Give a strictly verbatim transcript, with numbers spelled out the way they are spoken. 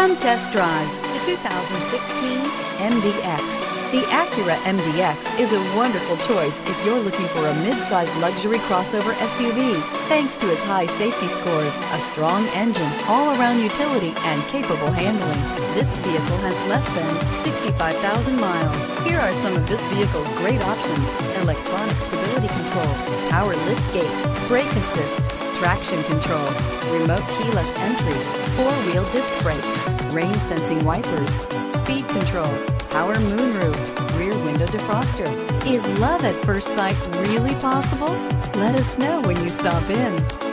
Come test drive the two thousand sixteen M D X. The Acura M D X is a wonderful choice if you're looking for a mid-size luxury crossover S U V. Thanks to its high safety scores, a strong engine, all-around utility, and capable handling, this vehicle has less than sixty-five thousand miles. Here are some of this vehicle's great options: electronic stability control, power lift gate, brake assist, traction control, remote keyless entry, four-wheel disc brakes, rain-sensing wipers, speed control, power moonroof, rear window defroster. Is love at first sight really possible? Let us know when you stop in.